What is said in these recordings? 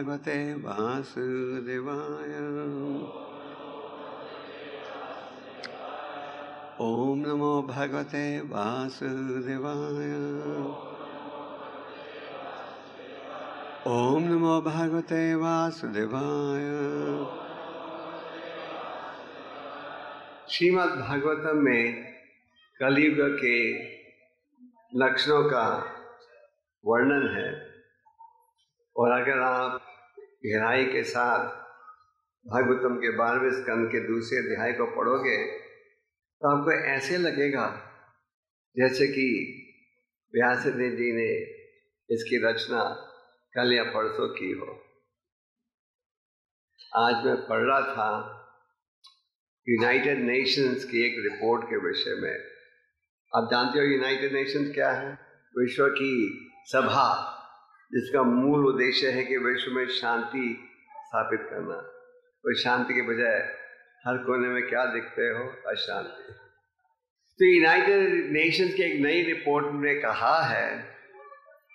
भगवते वासुदेवाय। ओम नमो भगवते वासुदेवाय। ओम नमो भगवते वासुदेवाय। श्रीमद्भागवतम में कलियुग के लक्षणों का वर्णन है और अगर आप गहराई के साथ भागवतम के 12वें स्कंद के दूसरे अध्याय को पढ़ोगे तो आपको ऐसे लगेगा जैसे कि व्यासदेव जी ने इसकी रचना कल या परसों की हो। आज मैं पढ़ रहा था यूनाइटेड नेशंस की एक रिपोर्ट के विषय में। आप जानते हो यूनाइटेड नेशंस क्या है? विश्व की सभा, जिसका मूल उद्देश्य है कि विश्व में शांति स्थापित करना। और शांति के बजाय हर कोने में क्या दिखते हो? अशांति। तो यूनाइटेड नेशंस की एक नई रिपोर्ट ने कहा है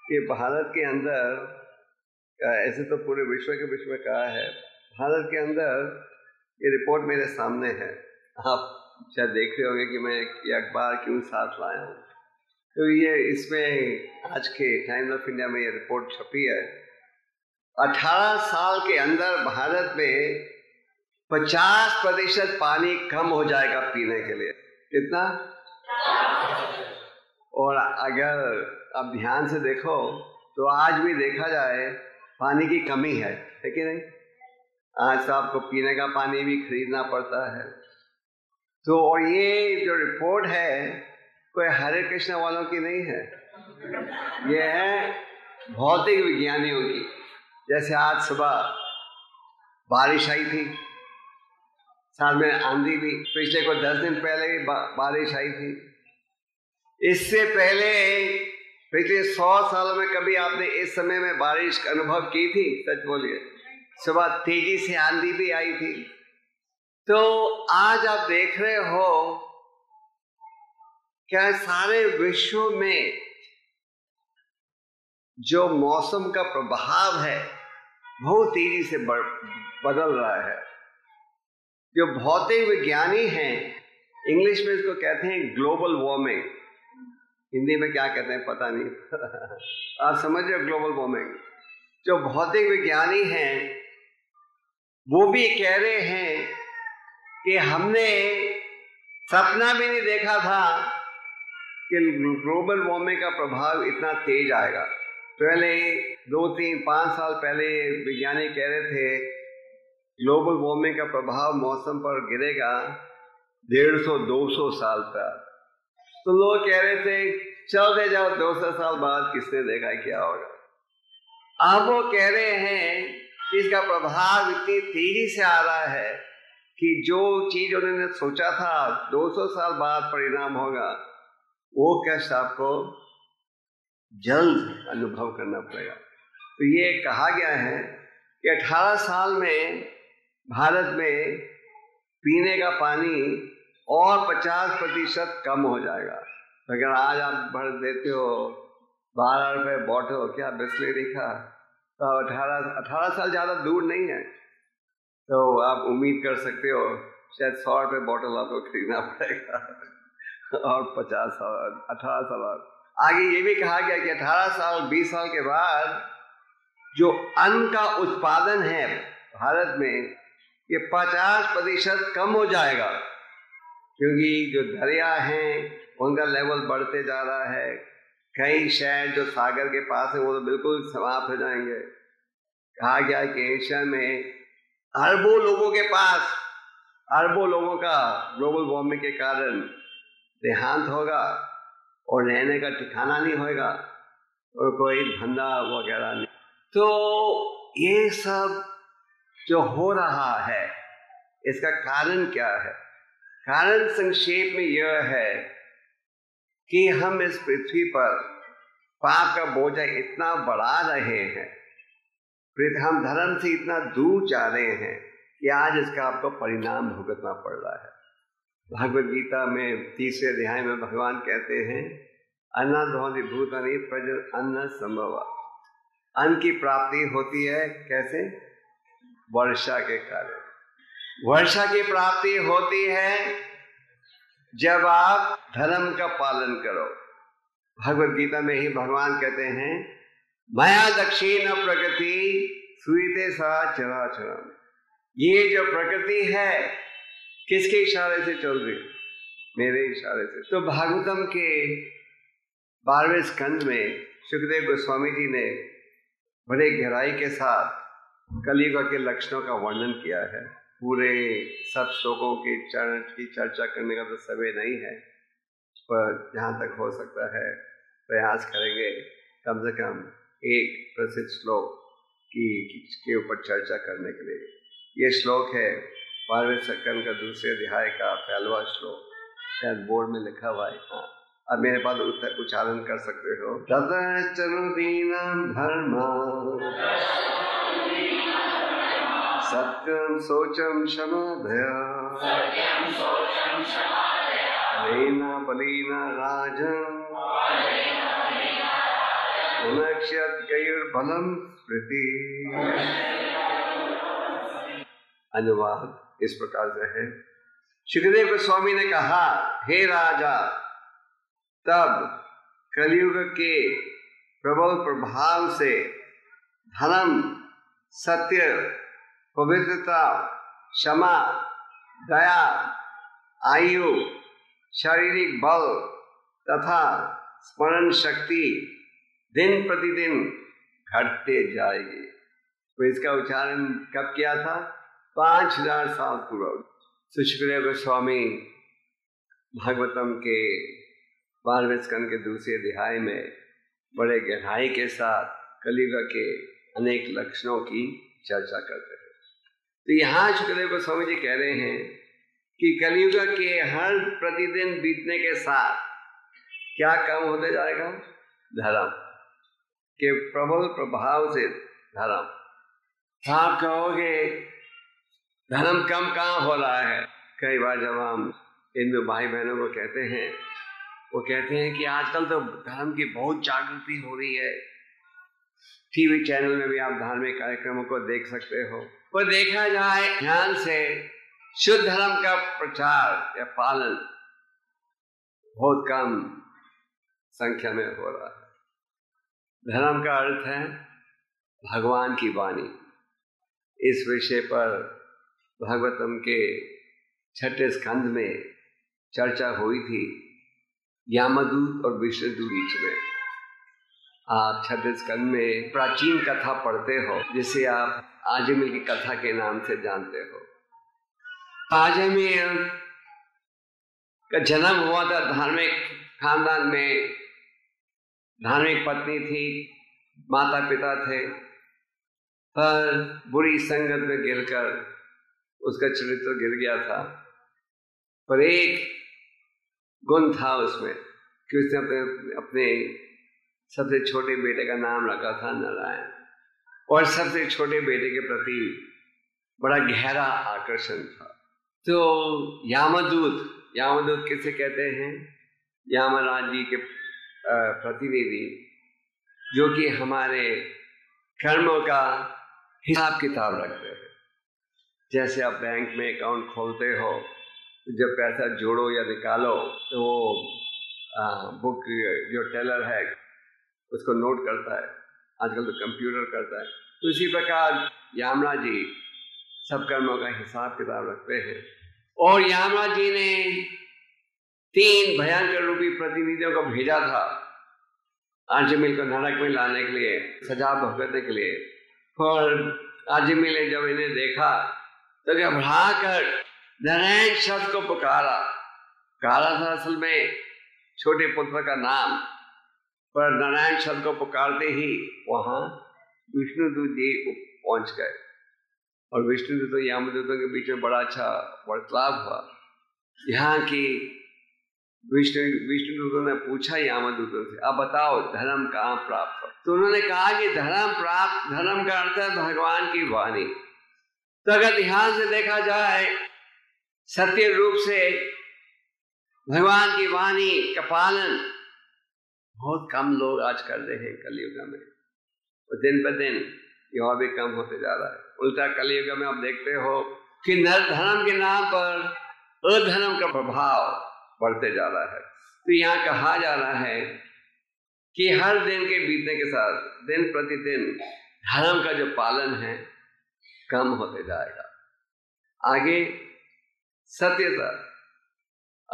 कि भारत के अंदर, ऐसे तो पूरे विश्व के विश्व में कहा है, भारत के अंदर, ये रिपोर्ट मेरे सामने है, आप शायद देख रहे होंगे कि मैं ये अखबार क्यों साथ लाया हूँ। तो ये इसमें आज के टाइम्स ऑफ इंडिया में ये रिपोर्ट छपी है। 18 साल के अंदर भारत में 50% पानी कम हो जाएगा पीने के लिए। कितना? और अगर आप ध्यान से देखो तो आज भी देखा जाए पानी की कमी है कि नहीं? आज तो आपको पीने का पानी भी खरीदना पड़ता है। तो और ये जो रिपोर्ट है कोई हरे कृष्णा वालों की नहीं है, ये है भौतिक विज्ञानियों की। जैसे आज सुबह बारिश आई थी, साथ में आंधी भी। पिछले को 10 दिन पहले भी बारिश आई थी। इससे पहले पिछले 100 सालों में कभी आपने इस समय में बारिश का अनुभव की थी? सच बोलिए। सुबह तेजी से आंधी भी आई थी। तो आज आप देख रहे हो क्या सारे विश्व में जो मौसम का प्रभाव है बहुत तेजी से बदल रहा है। जो भौतिक विज्ञानी हैं, इंग्लिश में इसको कहते हैं ग्लोबल वार्मिंग, हिंदी में क्या कहते हैं पता नहीं, आप समझ रहे हो? Global warming. जो भौतिक विज्ञानी हैं वो भी कह रहे हैं कि हमने सपना भी नहीं देखा था कि ग्लोबल वार्मिंग का प्रभाव इतना तेज आएगा। पहले 2, 3, 5 साल पहले विज्ञानी कह रहे थे ग्लोबल वार्मिंग का प्रभाव मौसम पर गिरेगा 150-200 साल तक। तो लोग कह रहे थे चलते जाओ, 200 साल बाद किसने देखा क्या होगा। अब वो कह रहे हैं कि इसका प्रभाव इतनी तेजी से आ रहा है कि जो चीज उन्होंने सोचा था 200 साल बाद परिणाम होगा, वो कष्ट आपको जल्द अनुभव करना पड़ेगा। तो ये कहा गया है कि 18 साल में भारत में पीने का पानी और 50% कम हो जाएगा। अगर आज आप भर देते हो 12 रुपए बॉटल, क्या बिस्लरी का, तो 18 साल ज़्यादा दूर नहीं है, तो आप उम्मीद कर सकते हो शायद 100 रुपये बॉटल आपको खरीदना पड़ेगा और 18 साल आगे। ये भी कहा गया कि 18 साल 20 साल के बाद जो अन्न का उत्पादन है भारत में, ये 50% कम हो जाएगा, क्योंकि जो दरिया हैं उनका लेवल बढ़ते जा रहा है। कई शहर जो सागर के पास है वो तो बिल्कुल समाप्त हो जाएंगे। कहा गया कि एशिया में अरबों लोगों के पास, अरबों लोगों का ग्लोबल वार्मिंग के कारण देहांत होगा और रहने का ठिकाना नहीं होगा और कोई धंधा वगैरह नहीं। तो ये सब जो हो रहा है इसका कारण क्या है? कारण संक्षेप में यह है कि हम इस पृथ्वी पर पाप का बोझ इतना बढ़ा रहे हैं, हम धर्म से इतना दूर जा रहे हैं कि आज इसका आपको परिणाम भुगतना पड़ रहा है। भगवद्गीता में 3रे अध्याय में भगवान कहते हैं अनादि भूतानि प्रज अन्न संभव, अन्न की प्राप्ति होती है। कैसे? वर्षा के कारण वर्षा की प्राप्ति होती है जब आप धर्म का पालन करो। भगवद्गीता में ही भगवान कहते हैं माया दक्षिण प्रकृति सुईते सा चरा चरा। ये जो प्रकृति है किसके इशारे से चल रही? मेरे इशारे से। तो भागवतम के 12वें स्कंद में शुक्रदेव गोस्वामी जी ने बड़े गहराई के साथ कलियुग के लक्षणों का वर्णन किया है। पूरे सब श्लोकों के चरण की चर्चा करने का तो समय नहीं है, पर जहाँ तक हो सकता है प्रयास करेंगे कम से कम एक प्रसिद्ध श्लोक के ऊपर चर्चा करने के लिए। ये श्लोक है 12वें स्कंद का दूसरे अध्याय का पहला श्लोक, शायद बोर्ड में लिखा हुआ है। हाँ, अब मेरे पास उच्चारण कर सकते हो। सत्यम शोचम क्षमा भया बलीना राजन पुनक्षलम स्मृति। अनुवाद इस प्रकार से है। शुक्रदेव गोस्वामी ने कहा, हे राजा, तब कलयुग के प्रबल प्रभाव से धर्म, सत्य, पवित्रता, क्षमा, दया, आयु, शारीरिक बल तथा स्मरण शक्ति दिन प्रतिदिन घटते जाएगी। तो इसका उच्चारण कब किया था? 5000 साल पूर्व। तो शुक्रदेव गोस्वामी भागवतम के 12वें स्कंद के दूसरे अध्याय में बड़े गहराई के साथ कलियुग के अनेक लक्षणों की चर्चा करते हैं। तो यहाँ शुक्रदेव गोस्वामी जी कह रहे हैं कि कलियुग के हर प्रतिदिन बीतने के साथ क्या कम होते जाएगा? धर्म के प्रबल प्रभाव से धर्म। आप कहोगे धर्म कम कहाँ हो रहा है? कई बार जब हम हिंदू भाई बहनों को कहते हैं, वो कहते हैं कि आजकल तो धर्म की बहुत जागृति हो रही है, टीवी चैनल में भी आप धार्मिक कार्यक्रमों को देख सकते हो। वो देखा जाए ध्यान से शुद्ध धर्म का प्रचार या पालन बहुत कम संख्या में हो रहा है। धर्म का अर्थ है भगवान की वाणी। इस विषय पर भागवतम के 6ठे स्कंद में चर्चा हुई थी, यामदूत और विष्णुदूत बीच में। आप 6ठे स्कंद में प्राचीन कथा पढ़ते हो, जिसे आप अजामिल की कथा के नाम से जानते हो। अजामिल का जन्म हुआ था धार्मिक खानदान में। धार्मिक पत्नी थी, माता पिता थे, पर बुरी संगत में गिरकर उसका चरित्र गिर गया था। पर एक गुण था उसमें कि उसने अपने सबसे छोटे बेटे का नाम रखा था नारायण, और सबसे छोटे बेटे के प्रति बड़ा गहरा आकर्षण था। तो यामदूत किसे कहते हैं? यामराज जी के प्रतिनिधि, जो कि हमारे कर्मों का हिसाब किताब रखते हैं। जैसे आप बैंक में अकाउंट खोलते हो, जब पैसा जोड़ो या निकालो तो वो बुक जो टेलर है उसको नोट करता है। आजकल तो कंप्यूटर करता है। तो इसी प्रकार यामना जी सब कर्मों का हिसाब किताब रखते हैं। और यामना जी ने 3 भयंकर रूपी प्रतिनिधियों को भेजा था अजामिल को नरक में लाने के लिए, सजा भुगतने के लिए। और अजामिल ने जब इन्हें देखा तो घबरा कर नारायण शब्द को पुकारा। पुकारा था असल में छोटे पुत्र का नाम, पर नारायण शब्द को पुकारते ही वहां विष्णुदूत जी पहुंच गए। और विष्णुदूत और यामदूतों के बीच में बड़ा अच्छा वार्तालाप हुआ। यहाँ की विष्णुदूतों ने पूछा यामदूतों से, अब बताओ धर्म कहाँ प्राप्त हो? तो उन्होंने कहा कि धर्म का अर्थ है भगवान की वाणी। तो अगर ध्यान से देखा जाए, सत्य रूप से भगवान की वाणी का पालन बहुत कम लोग आज कर रहे हैं कलयुग में। और दिन पर दिन ये और भी कम होते जा रहा है। उल्टा कलयुग में आप देखते हो कि नर धर्म के नाम पर अधर्म का प्रभाव बढ़ते जा रहा है। तो यहाँ कहा जा रहा है कि हर दिन के बीतने के साथ दिन प्रतिदिन धर्म का जो पालन है कम होते जाएगा। आगे सत्यता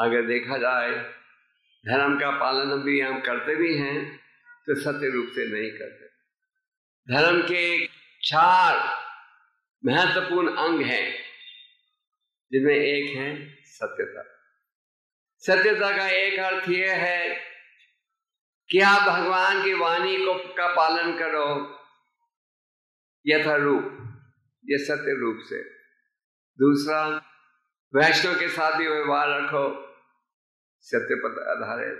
अगर देखा जाए धर्म का पालन भी हम करते भी हैं तो सत्य रूप से नहीं करते। धर्म के 4 महत्वपूर्ण अंग हैं जिनमें एक है सत्यता। सत्यता का एक अर्थ यह है कि आप भगवान की वाणी को का पालन करो यथा रूप, ये सत्य रूप से। दूसरा, वैष्णव के साथ भी व्यवहार रखो सत्य पर आधारित,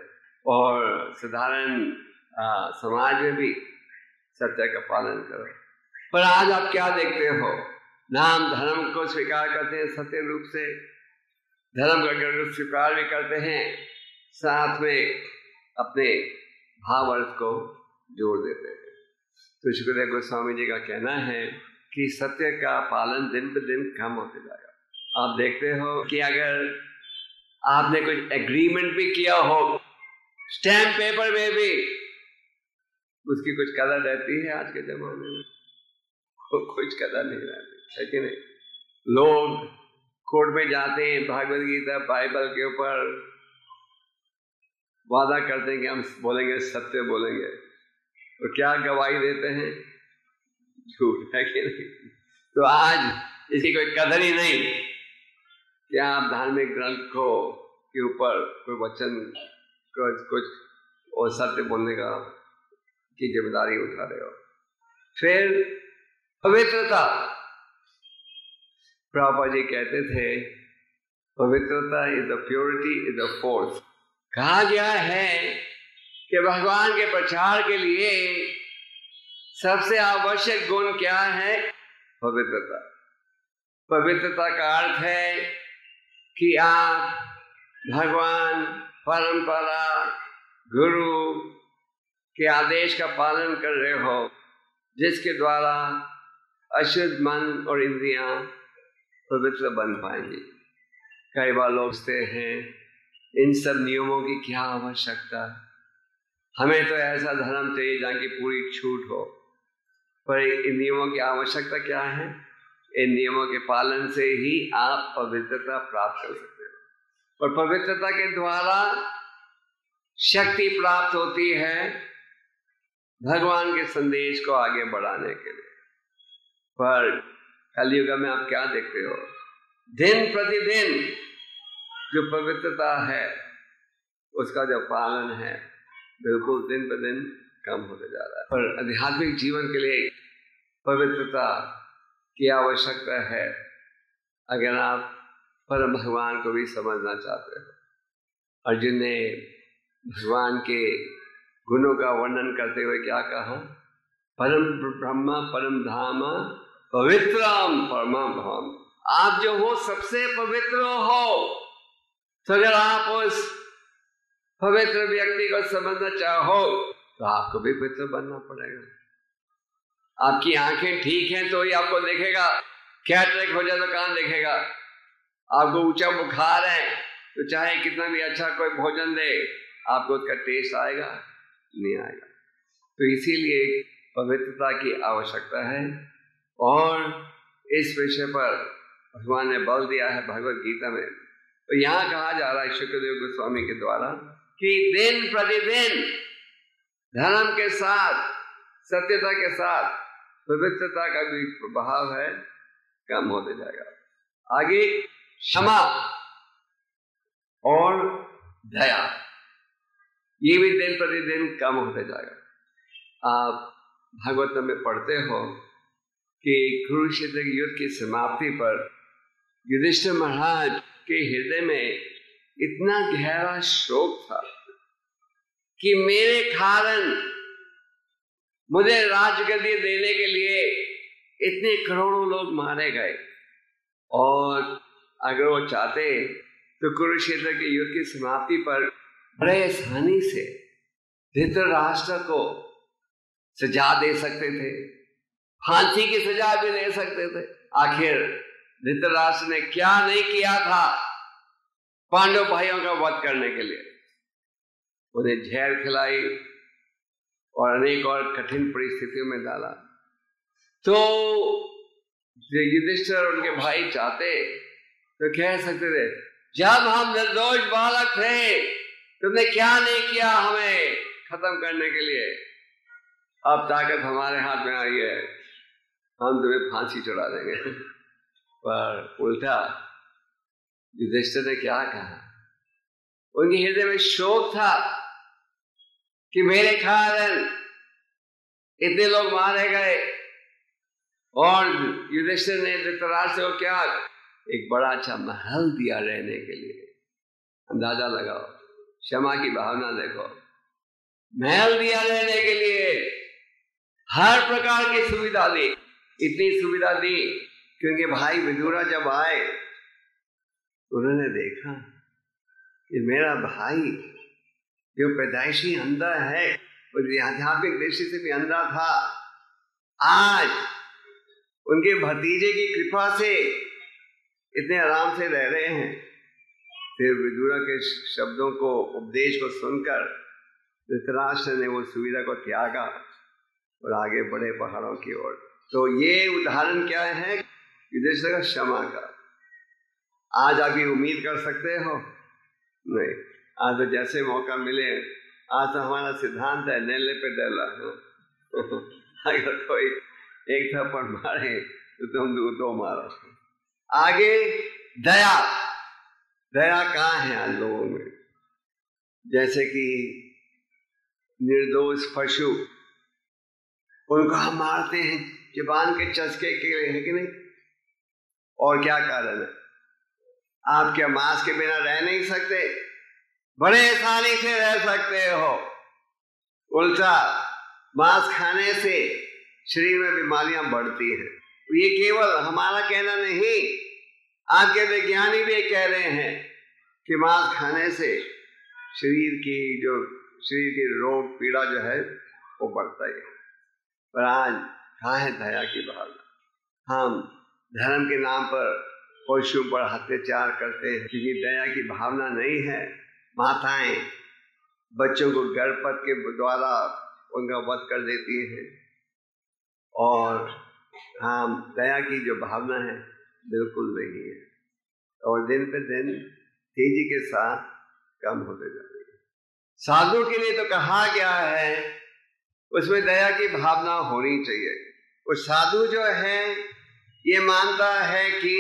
और साधारण समाज में भी सत्य का पालन करो। पर आज आप क्या देखते हो, नाम धर्म को स्वीकार करते हैं सत्य रूप से, धर्म का स्वीकार भी करते हैं, साथ में अपने भाव अर्थ को जोड़ देते हैं। तो शुक्रदेव गोस्वामी जी का कहना है कि सत्य का पालन दिन पर दिन कम होते जाएगा। आप देखते हो कि अगर आपने कुछ एग्रीमेंट भी किया हो स्टैम्प पेपर में भी उसकी कुछ कदर रहती है। आज के जमाने में कुछ कदर नहीं रहती है कि नहीं। लोग कोर्ट में जाते हैं, भगवद्गीता बाइबल के ऊपर वादा करते हैं कि हम बोलेंगे सत्य बोलेंगे, और क्या गवाही देते हैं, झूठ है कि नहीं। तो आज इसकी कोई कदर ही नहीं। क्या आप धार्मिक ग्रंथ को के ऊपर कोई वचन कुछ और सत्य बोलने का की जिम्मेदारी उठा रहे हो। फिर पवित्रता, प्रभुपाद जी कहते थे पवित्रता is the purity is the force. कहा गया है कि भगवान के प्रचार के लिए सबसे आवश्यक गुण क्या है, पवित्रता। पवित्रता का अर्थ है कि आप भगवान, परंपरा, गुरु के आदेश का पालन कर रहे हो, जिसके द्वारा अशुद्ध मन और इंद्रियां पवित्र बन पाएंगे। कई बार लोग सोचते हैं इन सब नियमों की क्या आवश्यकता, हमें तो ऐसा धर्म चाहिए जहाँ की पूरी छूट हो। पर इन नियमों की आवश्यकता क्या है, इन नियमों के पालन से ही आप पवित्रता प्राप्त कर सकते हो, और पवित्रता के द्वारा शक्ति प्राप्त होती है भगवान के संदेश को आगे बढ़ाने के लिए। पर कलयुग में आप क्या देखते हो, दिन प्रतिदिन जो पवित्रता है उसका जो पालन है बिल्कुल दिन पर दिन कम होते जा रहा है। पर आध्यात्मिक जीवन के लिए पवित्रता की आवश्यकता है अगर आप परम भगवान को भी समझना चाहते हो। अर्जुन ने भगवान के गुणों का वर्णन करते हुए क्या कहा, परम ब्रह्मा परम धाम पवित्रम परमं भवम। आप जो हो सबसे पवित्र हो। तो अगर आप उस पवित्र व्यक्ति को समझना चाहो तो आपको भी पवित्र बनना पड़ेगा। आपकी आंखें ठीक हैं तो ही आपको देखेगा, कैटरेक्ट हो जाए तो कहाँ देखेगा। आपको ऊंचा बुखार है तो चाहे कितना भी अच्छा कोई भोजन दे आपको उसका टेस्ट आएगा नहीं आएगा। तो इसीलिए पवित्रता की आवश्यकता है, और इस विषय पर भगवान ने बल दिया है भगवद गीता में। तो यहाँ कहा जा रहा है शुक्रदेव गोस्वामी के द्वारा कि दिन प्रतिदिन धर्म के साथ, सत्यता के साथ पवित्रता का भी प्रभाव है कम होते जाएगा। आगे क्षमा और दया, ये भी दिन प्रतिदिन कम होते जाएगा। आप भागवतम में पढ़ते हो कि कुरुक्षेत्र युद्ध की समाप्ति पर युधिष्ठिर महाराज के हृदय में इतना गहरा शोक था कि मेरे कारण मुझे राजगद्दी देने के लिए इतने करोड़ों लोग मारे गए, और अगर वो चाहते तो कुरुक्षेत्र के युद्ध की समाप्ति पर बड़े आसानी से धृतराष्ट्र को सजा दे सकते थे, फांसी की सजा भी दे सकते थे। आखिर धृतराष्ट्र ने क्या नहीं किया था पांडव भाइयों का वध करने के लिए। उन्हें जहर खिलाई और अनेक और कठिन परिस्थितियों में डाला। तो युधिष्ठिर और उनके भाई चाहते तो कह सकते थे, जब हम निर्दोष बालक थे तुमने क्या नहीं किया हमें खत्म करने के लिए। अब ताकत हमारे हाथ में आई है, हम तुम्हें फांसी चढ़ा देंगे। पर उल्टा युधिष्ठिर ने क्या कहा, उनके हृदय में शोक था कि मेरे कारण इतने लोग मारे गए। और युधिष्ठिर ने धृतराष्ट्र को क्या एक बड़ा अच्छा महल दिया रहने के लिए। अंदाजा लगाओ, क्षमा की भावना देखो, महल दिया रहने के लिए, हर प्रकार की सुविधा दी। इतनी सुविधा दी क्योंकि भाई विदुरा जब आए उन्होंने देखा कि मेरा भाई जो पैदाइशी अंधा है और आध्यात्मिक दृष्टि से भी अंधा था, आज उनके भतीजे की कृपा से इतने आराम से रह रहे हैं। फिर विदुरा के शब्दों को, उपदेश को सुनकर धृतराष्ट्र ने वो सुविधा को त्यागा और आगे बढ़े पहाड़ों की ओर। तो ये उदाहरण क्या है, युधिष्ठिर का क्षमा का। आज आप ये उम्मीद कर सकते हो नहीं, आज तो जैसे मौका मिले, आज तो हमारा सिद्धांत है नेले पे डला। अगर कोई एक थप्पड़ मारे तो तुम दो मारो। आगे दया, दया कहाँ है आज लोगों में। जैसे कि निर्दोष पशु, उनको हम मारते हैं जुबान के चस्के के लिए, है कि नहीं। और क्या कारण है, आप क्या मांस के बिना रह नहीं सकते, बड़े आसानी से रह सकते हो। उल्टा मांस खाने से शरीर में बीमारियां बढ़ती हैं। ये केवल हमारा कहना नहीं, आपके वैज्ञानिक भी कह रहे हैं कि मांस खाने से शरीर की रोग पीड़ा जो है वो बढ़ता ही है। पर आज कहाँ है दया की भावना। हम धर्म के नाम पर पशुओं पर अत्याचार करते हैं क्योंकि दया की भावना नहीं है। माताएं बच्चों को गर्भपात के द्वारा उनका वध कर देती हैं और हम दया की जो भावना है बिल्कुल नहीं है। और दिन पे दिन तेजी के साथ कम होते जा रही है। साधु के लिए तो कहा गया है उसमें दया की भावना होनी चाहिए। और साधु जो है ये मानता है कि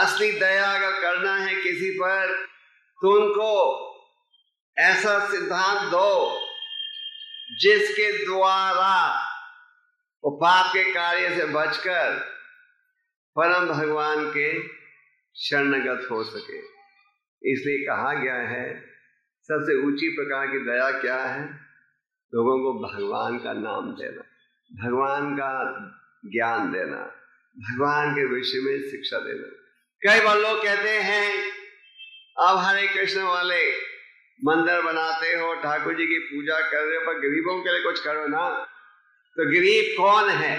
असली दया अगर करना है किसी पर तो उनको ऐसा सिद्धांत दो जिसके द्वारा वो पाप के कार्य से बचकर परम भगवान के शरणगत हो सके। इसलिए कहा गया है सबसे ऊंची प्रकार की दया क्या है, लोगों को भगवान का नाम देना, भगवान का ज्ञान देना, भगवान के विषय में शिक्षा देना। कई बार लोग कहते हैं आप हरे कृष्ण वाले मंदिर बनाते हो, ठाकुर जी की पूजा कर रहे हो, पर गरीबों के लिए कुछ करो ना। तो गरीब कौन है,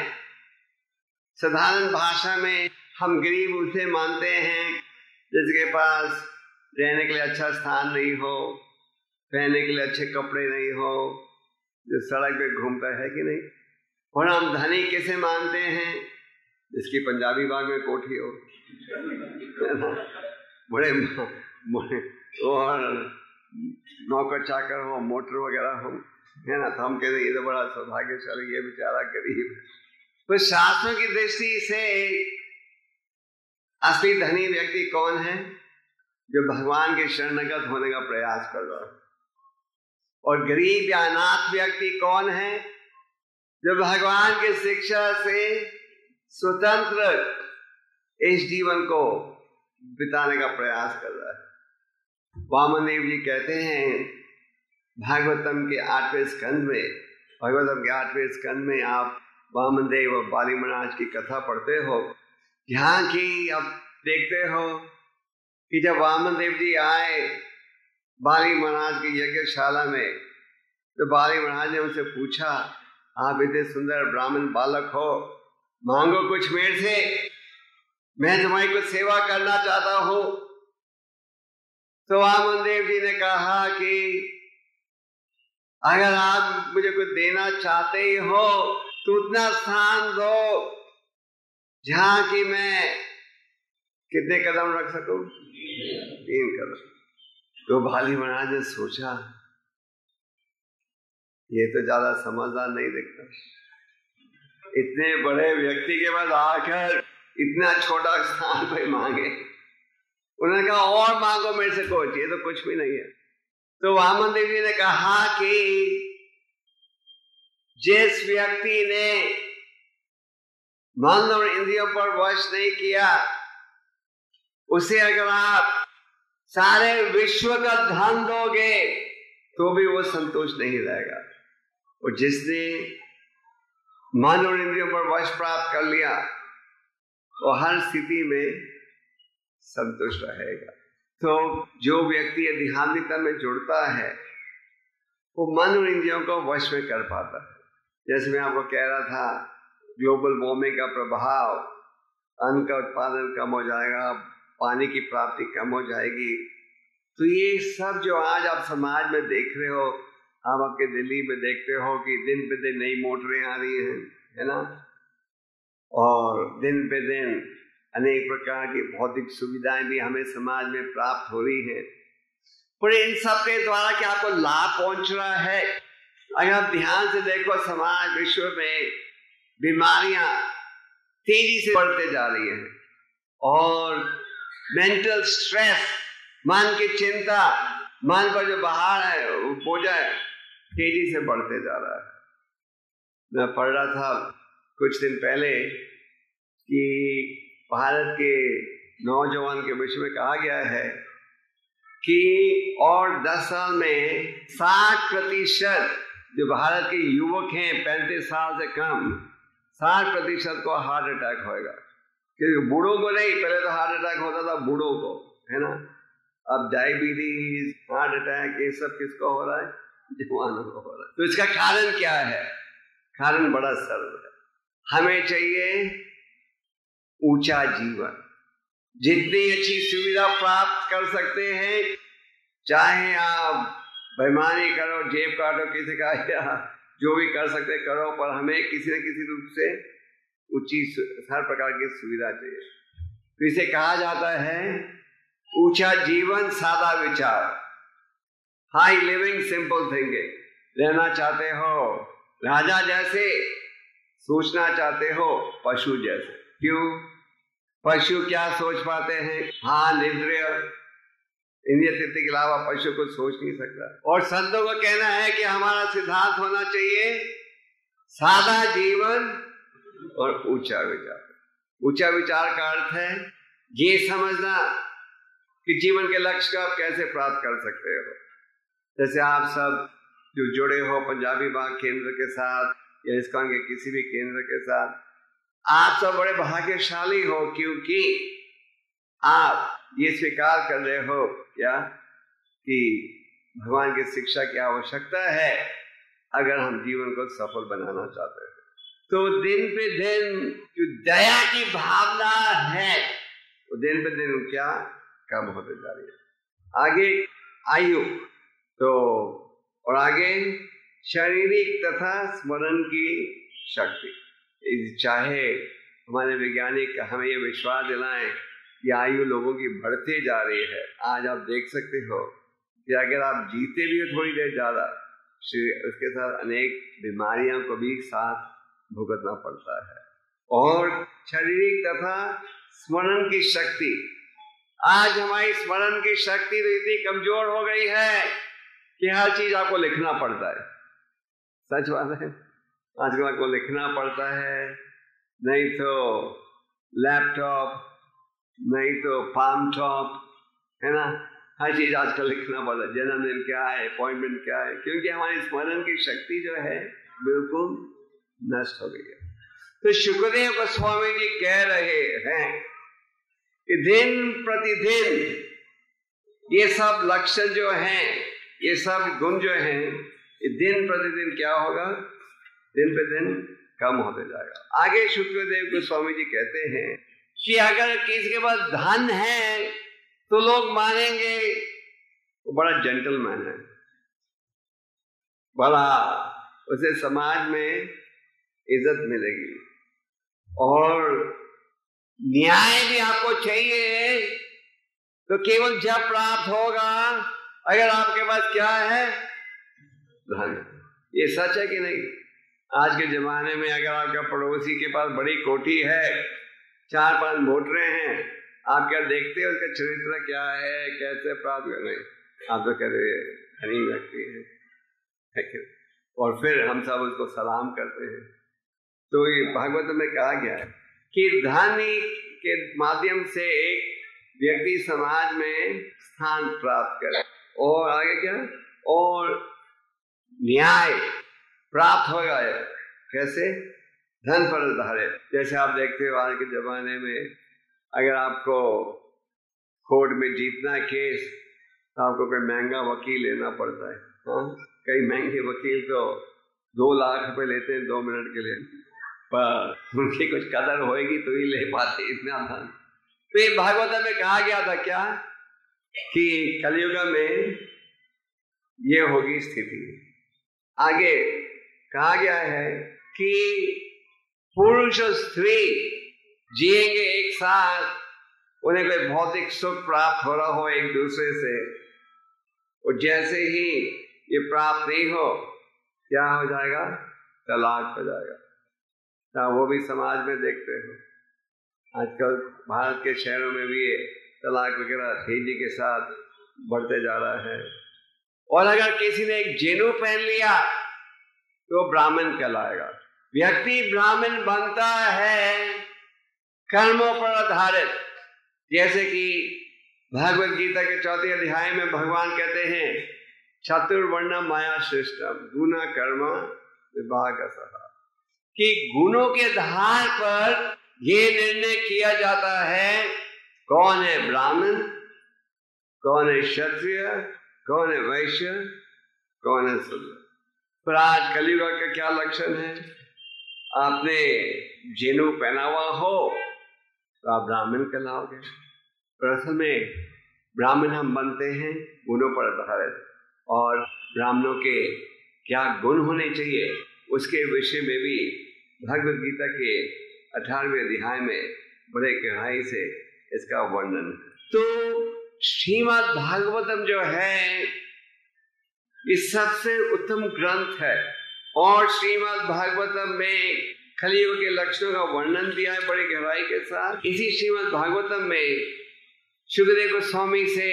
साधारण भाषा में हम गरीब उसे मानते हैं जिसके पास रहने के लिए अच्छा स्थान नहीं हो, पहनने के लिए अच्छे कपड़े नहीं हो, जो सड़क पे घूमता है कि नहीं। और हम धनी किसे मानते हैं, जिसकी पंजाबी बाग में कोठी हो, बड़े और नौकर चाकर हो, मोटर वगैरह हो, है ना। तो हम कहते ये तो बड़ा सौभाग्यशाली, ये बेचारा गरीब है। तो शास्त्रों की दृष्टि से असली धनी व्यक्ति कौन है, जो भगवान के शरणगत होने का प्रयास कर रहा है। और गरीब या अनाथ व्यक्ति कौन है, जो भगवान की शिक्षा से स्वतंत्र इस जीवन को बिताने का प्रयास कर रहा है। वामनदेव जी कहते हैं भागवतम के 8वें स्कंद में, आप वामनदेव और बाली महाराज की कथा पढ़ते हो, यहाँ की आप देखते हो कि जब वामनदेव जी आए बाली महाराज की यज्ञशाला में तो बाली महाराज ने उनसे पूछा आप इतने सुंदर ब्राह्मण बालक हो, मांगो कुछ मेरे से, मैं तुम्हारी कुछ सेवा करना चाहता हूं। तो वामन देव जी ने कहा कि अगर आप मुझे कुछ देना चाहते ही हो तो उतना स्थान दो जहां कि मैं कितने कदम रख सकूं, 3 कदम। तो भाली महाराज ने सोचा ये तो ज्यादा समझदार नहीं दिखता, इतने बड़े व्यक्ति के पास आकर इतना छोटा स्थान पे मांगे। उन्होंने कहा और मांगो मेरे से कुछ, ये तो कुछ भी नहीं है। तो वामन देव जी ने कहा कि जिस व्यक्ति ने मन और इंद्रियों पर वश नहीं किया, उसे अगर आप सारे विश्व का धन दोगे तो भी वो संतोष नहीं रहेगा। और जिसने मन और इंद्रियों पर वश प्राप्त कर लिया वो हर स्थिति में संतुष्ट रहेगा। तो जो व्यक्ति आध्यात्मिकता में जुड़ता है वो मन और इंद्रियों को वश में कर पाता है। जैसे मैं आपको कह रहा था, ग्लोबल वार्मिंग का प्रभाव, अन्न का उत्पादन कम हो जाएगा, पानी की प्राप्ति कम हो जाएगी। तो ये सब जो आज आप समाज में देख रहे हो, आप आपके दिल्ली में देखते हो कि दिन पे दिन नई मोटरें आ रही हैं, है ना, और दिन पे दिन अनेक प्रकार की भौतिक सुविधाएं भी हमें समाज में प्राप्त हो रही हैं। पर इन सब के द्वारा क्या आपको लाभ पहुंच रहा है? अगर आप ध्यान से देखो, समाज विश्व में बीमारियां तेजी से बढ़ते जा रही हैं और मेंटल स्ट्रेस, मन की चिंता, मन पर जो बाहर है वो बोझ है, तेजी से बढ़ते जा रहा है। मैं पढ़ रहा था कुछ दिन पहले कि भारत के नौजवान के विषय में कहा गया है कि और 10 साल में 60% जो भारत के युवक हैं 35 साल से कम, 60% को हार्ट अटैक होएगा। क्योंकि बूढ़ों को नहीं, पहले तो हार्ट अटैक होता था बूढ़ों को, है ना, अब डायबिटीज, हार्ट अटैक, ये सब किसको हो रहा है? जवानों को हो रहा है। तो इसका कारण क्या है? कारण बड़ा सरल है, हमें चाहिए ऊंचा जीवन। जितनी अच्छी सुविधा प्राप्त कर सकते हैं, चाहे आप बेईमानी करो, जेब काटो किसी का, या जो भी कर सकते करो, पर हमें किसी न किसी रूप से ऊंची हर प्रकार की सुविधा चाहिए। तो इसे कहा जाता है ऊंचा जीवन, सादा विचार, हाई लिविंग, सिंपल थिंकिंग। रहना चाहते हो राजा जैसे, सोचना चाहते हो पशु जैसे। क्यों? पशु क्या सोच पाते हैं? हाँ, निद्रिय, इंद्रिय तृप्ति के अलावा पशु कुछ सोच नहीं सकता। और संतों का कहना है कि हमारा सिद्धांत होना चाहिए सादा जीवन और ऊंचा विचार। ऊंचा विचार का अर्थ है ये समझना कि जीवन के लक्ष्य को आप कैसे प्राप्त कर सकते हो। जैसे आप सब जो जुड़े हो पंजाबी बाग केंद्र के साथ या इस्कॉन के किसी भी केंद्र के साथ, आप सब बड़े भाग्यशाली हो, क्योंकि आप ये स्वीकार कर रहे हो क्या कि भगवान की शिक्षा की आवश्यकता है अगर हम जीवन को सफल बनाना चाहते हैं। तो दिन पे दिन जो दया की भावना है वो दिन पे दिन क्या कम होते जा रही है। आगे आयु तो और आगे शारीरिक तथा स्मरण की शक्ति। चाहे हमारे वैज्ञानिक हमें ये विश्वास दिलाएं कि आयु लोगों की बढ़ते जा रही है, आज आप देख सकते हो कि अगर आप जीते भी हो थोड़ी देर ज्यादा, उसके साथ अनेक बीमारियों को भी साथ भुगतना पड़ता है। और शारीरिक तथा स्मरण की शक्ति, आज हमारी स्मरण की शक्ति तो इतनी कमजोर हो गई है कि हर चीज आपको लिखना पड़ता है। सच बात है, आजकल आपको लिखना पड़ता है, नहीं तो लैपटॉप, नहीं तो पाम टॉप, है ना, हर चीज आजकल लिखना पड़ता है, जन्मदिन क्या है, अपॉइंटमेंट क्या है, क्योंकि हमारी स्मरण की शक्ति जो है बिल्कुल नष्ट हो गई है। तो शुक्रदेव गोस्वामी जी कह रहे हैं दिन प्रतिदिन ये सब लक्षण जो हैं, ये सब गुण जो हैं, दिन प्रतिदिन क्या होगा? दिन पे दिन कम होते जाएगा। आगे शुक्रदेव गोस्वामी जी कहते हैं कि अगर किसी के पास धन है तो लोग मानेंगे वो बड़ा जेंटलमैन है, बड़ा उसे समाज में इज्जत मिलेगी और न्याय भी आपको चाहिए तो केवल जब प्राप्त होगा अगर आपके पास क्या है धन। ये सच है कि नहीं? आज के जमाने में अगर आपका पड़ोसी के पास बड़ी कोठी है, 4-5 मोटरे हैं, आप क्या देखते हैं उसका चरित्र क्या है, कैसे प्राप्त कर रहे हैं? आप तो कह रहे हनी लगती है और फिर हम सब उसको सलाम करते हैं। तो ये भागवत में कहा गया है कि धन के माध्यम से एक व्यक्ति समाज में स्थान प्राप्त करे और आगे क्या और न्याय प्राप्त होगा। कैसे? धन पर आधारित। जैसे आप देखते हो आज के जमाने में अगर आपको कोर्ट में जीतना केस तो आपको कोई महंगा वकील लेना पड़ता है। हाँ, कई महंगे वकील तो 2 लाख रुपए लेते हैं 2 मिनट के लिए, पर उनकी कुछ कदर होएगी तो ही ले पाते इतना धन। तो ये भागवत में कहा गया था क्या कि कलियुग में ये होगी स्थिति। आगे कहा गया है कि पुरुष और स्त्री जिएंगे एक साथ, उन्हें कोई भौतिक सुख प्राप्त हो रहा हो एक दूसरे से, और जैसे ही ये प्राप्त नहीं हो क्या हो जाएगा? तलाक हो जाएगा। क्या वो भी समाज में देखते हो? आजकल भारत के शहरों में भी तलाक वगैरह तेजी के साथ बढ़ते जा रहा है। और अगर किसी ने एक जेनू पहन लिया तो ब्राह्मण कहलाएगा। व्यक्ति ब्राह्मण बनता है कर्मों पर आधारित। जैसे कि भगवद्गीता के 4th अध्याय में भगवान कहते हैं चतुर्वर्ण माया श्रेष्ठम गुना कर्म विभाग सहा, कि गुणों के आधार पर यह निर्णय किया जाता है कौन है ब्राह्मण, कौन है क्षत्रिय, कौन है वैश्य, कौन है शूद्र। पर आज कलियुग का क्या लक्षण है? आपने जेनू पहना हुआ हो तो आप ब्राह्मण कहलाओगे। पर असल में ब्राह्मण हम बनते हैं गुणों पर आधारित, और ब्राह्मणों के क्या गुण होने चाहिए उसके विषय में भी भगवद गीता के 18वें अध्याय में बड़े गहराई से इसका वर्णन है। तो श्रीमद् भागवतम जो है इस सबसे उत्तम ग्रंथ है, और श्रीमद् भागवतम में कलियुग के लक्षणों का वर्णन दिया है बड़े गहराई के साथ। इसी श्रीमद् भागवतम में शुक्रदेव गोस्वामी से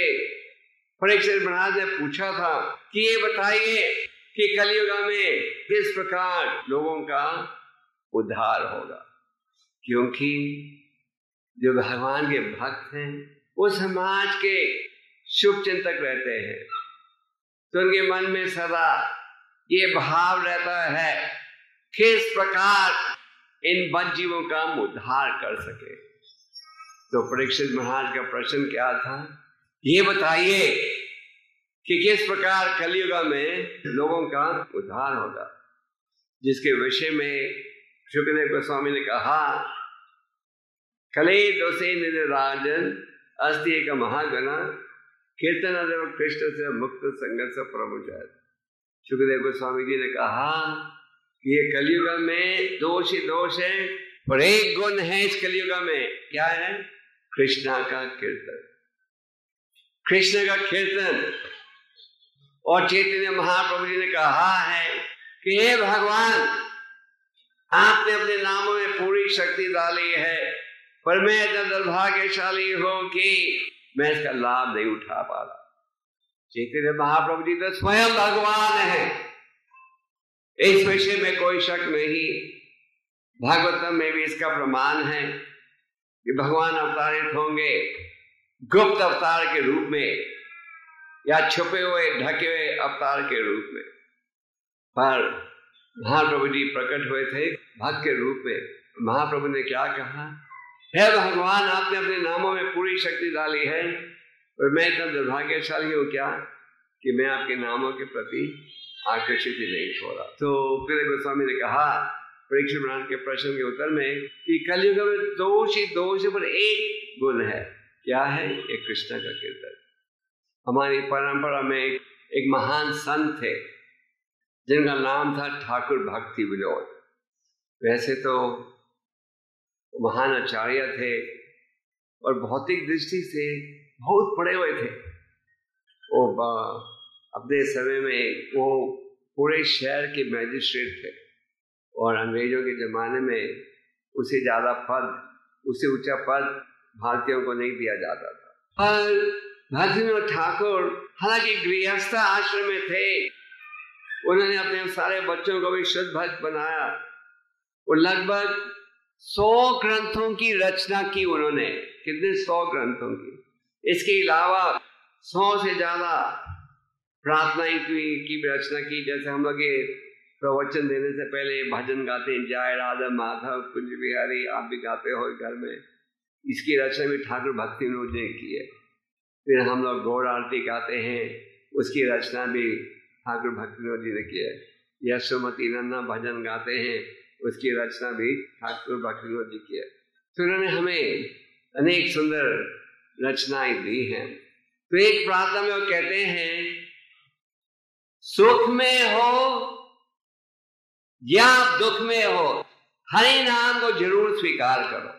परीक्षित महाराज ने पूछा था कि ये बताइए कि कलियुग में किस प्रकार लोगों का उद्धार होगा, क्योंकि जो भगवान के भक्त हैं वो समाज के शुभ चिंतक रहते हैं, तो उनके मन में सदा ये भाव रहता है किस प्रकार इन बद्ध जीवों का हम उद्धार कर सके। तो परीक्षित महाराज का प्रश्न क्या था? ये बताइए कि किस प्रकार कलियुग में लोगों का उद्धार होगा, जिसके विषय में शुक्रदेव गोस्वामी ने कहा कले दोषे निराजन अस्ति एक महागणा कीर्तन देव कृष्ण से मुक्त संघर्ष प्रभु जाए। शुक्रदेव गोस्वामी जी ने कहा कि ये कलियुग में दोष ही दोष है, पर एक गुण है इस कलियुग में, क्या है? कृष्णा का कीर्तन। कृष्ण का कीर्तन। और चैतन्य महाप्रभु जी ने कहा है कि हे भगवान, आपने अपने नामों में पूरी शक्ति डाली है, पर मैं इतना दुर्भाग्यशाली हूं कि मैं इसका लाभ नहीं उठा पा रहा। चैतन्य महाप्रभु जी तो स्वयं भगवान है, इस विषय में कोई शक नहीं। भागवतम में भी इसका प्रमाण है कि भगवान अवतारित होंगे गुप्त अवतार के रूप में या छुपे हुए ढके हुए अवतार के रूप में, पर महाप्रभु जी प्रकट हुए थे भक्त के रूप में। महाप्रभु ने क्या कहा? हे भगवान, आपने अपने नामों में पूरी शक्ति डाली है, और मैं इतना दुर्भाग्यशाली हूँ क्या कि मैं आपके नामों के प्रति आकर्षित ही नहीं हो रहा। तो फिर गोस्वामी ने कहा परीक्षित ब्राह्मण के प्रश्न के उत्तर में कि कलयुग में दोष ही दोष पर एक गुण है, क्या है? ये कृष्ण का कीर्तन। हमारी परंपरा में एक महान संत थे जिनका नाम था ठाकुर भक्तिविनोद। वैसे तो महान आचार्य थे और भौतिक दृष्टि से बहुत पड़े हुए थे। वो अपने समय में वो पूरे शहर के मैजिस्ट्रेट थे और अंग्रेजों के जमाने में उसे ज्यादा पद, उसे ऊंचा पद भारतीयों को नहीं दिया जाता था। और भक्तिविनोद ठाकुर हालांकि गृहस्थ आश्रम में थे, उन्होंने अपने सारे बच्चों को भी शुद्ध भक्त बनाया और लगभग 100 ग्रंथों की रचना की उन्होंने। कितने? 100 ग्रंथों की। इसके अलावा 100 से ज्यादा प्रार्थनाएं की रचना की। जैसे हम लोग ये प्रवचन देने से पहले भजन गाते हैं, जय राधा माधव कुंज बिहारी, आप भी गाते हो घर में, इसकी रचना भी ठाकुर भक्तिविनोद ने की है। फिर हम लोग गौर आरती गाते हैं, उसकी रचना भी ठाकुर भक्तिविनोद जी ने की है। यशोमती नन्ना भजन गाते हैं, उसकी रचना भी ठाकुर भक्तिविनोद जी की है। तो उन्होंने हमें अनेक सुंदर रचनाएं दी हैं। तो एक प्रार्थना में वो कहते हैं, सुख में हो या दुख में हो हरि नाम को जरूर स्वीकार करो।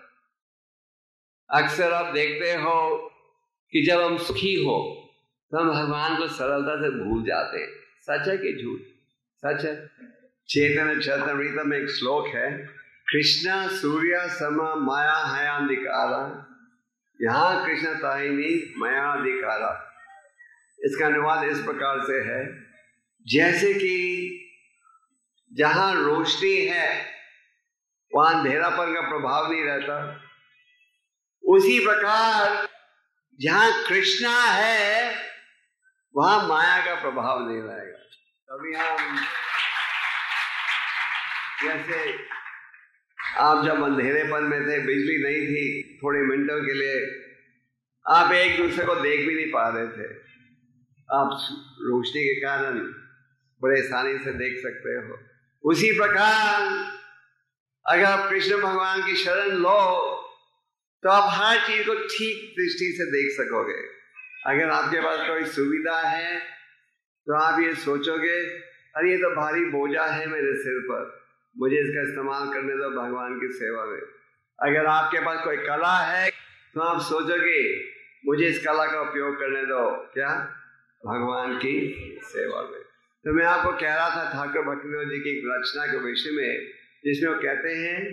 अक्सर आप देखते हो कि जब हम सुखी हो तो हम भगवान को सरलता से भूल जाते हैं। सच है कि झूठ? सच है। चैतन्य चरितमृत में एक श्लोक है, कृष्णा सूर्य समा माया हयाधिकारा, यहाँ कृष्ण ताहिनी मायाधिकारा। इसका अनुवाद इस प्रकार से है, जैसे कि जहां रोशनी है वहां अंधेरापन का प्रभाव नहीं रहता, उसी प्रकार जहां कृष्णा है वहां माया का प्रभाव नहीं रहेगा। तभी हम जैसे आप जब अंधेरेपन में थे, बिजली नहीं थी, थोड़े मिनटों के लिए आप एक दूसरे को देख भी नहीं पा रहे थे, आप रोशनी के कारण बड़े आसानी से देख सकते हो। उसी प्रकार अगर आप कृष्ण भगवान की शरण लो तो आप हर चीज को ठीक दृष्टि से देख सकोगे। अगर आपके पास कोई सुविधा है तो आप ये सोचोगे, अरे ये तो भारी बोझा है मेरे सिर पर, मुझे इसका इस्तेमाल करने दो भगवान की सेवा में। अगर आपके पास कोई कला है तो आप सोचोगे, मुझे इस कला का उपयोग करने दो, क्या? भगवान की सेवा में। तो मैं आपको कह रहा था ठाकुर भक्तिविनोद जी की एक रचना के विषय में, जिसमें वो कहते हैं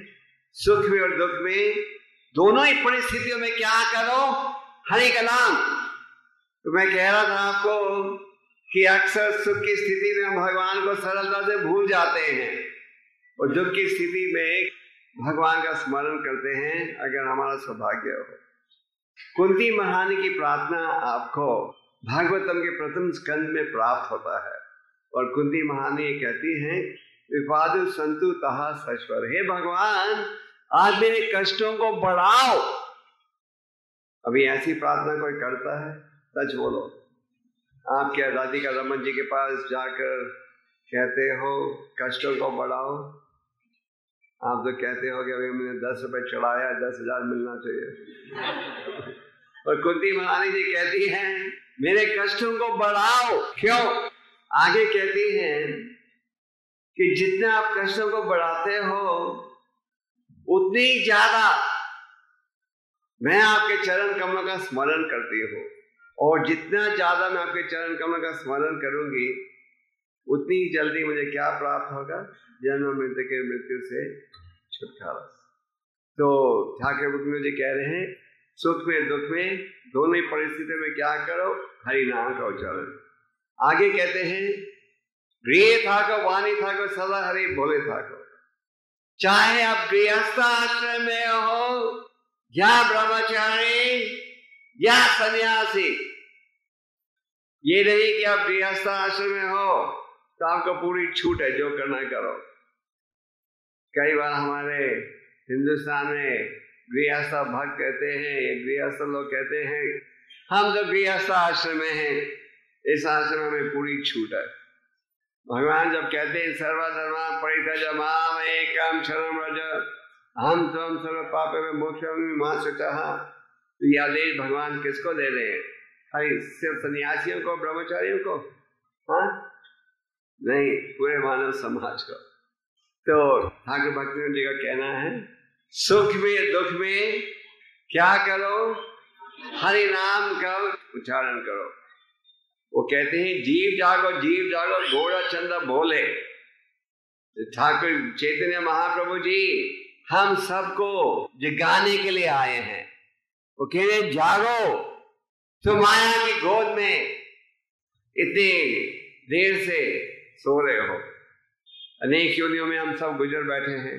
सुख में और दुख में दोनों ही परिस्थितियों में क्या करो? हरि का नाम। तो मैं कह रहा था आपको कि अक्सर सुख की स्थिति में हम भगवान को सरलता से भूल जाते हैं और दुख की स्थिति में भगवान का स्मरण करते हैं, अगर हमारा सौभाग्य हो। कुंती महारानी की प्रार्थना आपको भागवतम के 1 स्कंद में प्राप्त होता है और कुंती महारानी ये कहती हैं, विपादु संतु तहा सश्वर, हे भगवान आज मेरे कष्टों को बढ़ाओ। अभी ऐसी प्रार्थना कोई करता है? सच बोलो। आप क्या राधिका रमन जी के पास जाकर कहते हो कष्टों को बढ़ाओ? आप तो कहते हो कि अभी मैंने 10 रुपए चढ़ाया, 10,000 मिलना चाहिए। और कुंती महारानी जी कहती है मेरे कष्टों को बढ़ाओ। क्यों? आगे कहती हैं कि जितना आप कष्टों को बढ़ाते हो उतनी ही ज्यादा मैं आपके चरण कमलों का स्मरण करती हूँ, और जितना ज्यादा मैं आपके चरण कमलों का स्मरण करूंगी उतनी ही जल्दी मुझे क्या प्राप्त होगा? जन्म मृत्यु के मृत्यु से छुटकारा। तो ठाकुर भक्तिविनोद जी कह रहे हैं सुख में दुख में दोनों ही परिस्थितियों में क्या करो? हरि नाम का उच्चारण। आगे कहते हैं, गृह थाको वाणी थाको सदा हरि भोले थाको, चाहे आप गृहस्थ आश्रम में हो या ब्रह्मचारी या सन्यासी। ये नहीं कि आप गृहस्थ आश्रम में हो तो आपको पूरी छूट है, जो करना करो। कई बार हमारे हिंदुस्तान में गृहस्थ भक्त कहते हैं, गृहस्थ लोग कहते हैं हम तो गृहस्थ आश्रम में हैं, इस आश्रम में पूरी छूट है। भगवान जब कहते हैं सर्वधर्मान् परित्यज माम एकम शरणं व्रज अहम त्वं सर्व पापेभ्यो मोक्षयिष्यामि मा शुचः। तो यह आदेश भगवान किसको दे रहे हैं? हरि सिर्फ सन्यासियों को, ब्रह्मचारियों को? हाँ नहीं, पूरे मानव समाज को। तो ठाकुर भक्तिविनोद जी का कहना है सुख में दुख में क्या करो? हरि नाम का उच्चारण करो। वो कहते हैं जीव जागो घोड़ा चंद्र बोले। ठाकुर चैतन्य महाप्रभु जी हम सबको जगाने के लिए आए हैं। वो कह रहे जागो, तुम माया की गोद में इतनी देर से सो रहे हो। अनेक योनियों में हम सब गुजर बैठे हैं